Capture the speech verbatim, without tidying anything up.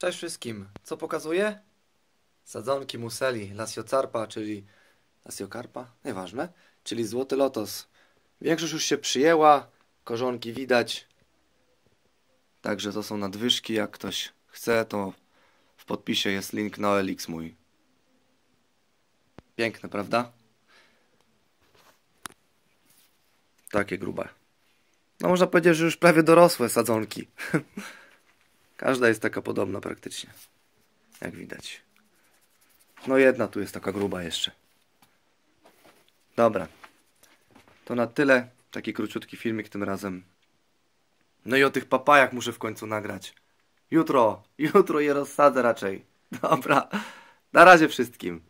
Cześć wszystkim. Co pokazuję? Sadzonki museli lasiocarpa, czyli lasiocarpa, nieważne, czyli złoty lotos. Większość już się przyjęła, korzonki widać. Także to są nadwyżki, jak ktoś chce, to w podpisie jest link na O L X mój. Piękne, prawda? Takie grube. No można powiedzieć, że już prawie dorosłe sadzonki. Każda jest taka podobna praktycznie, jak widać. No jedna tu jest taka gruba jeszcze. Dobra. To na tyle. Taki króciutki filmik tym razem. No i o tych papajach muszę w końcu nagrać. Jutro. Jutro je rozsadzę raczej. Dobra. Na razie wszystkim.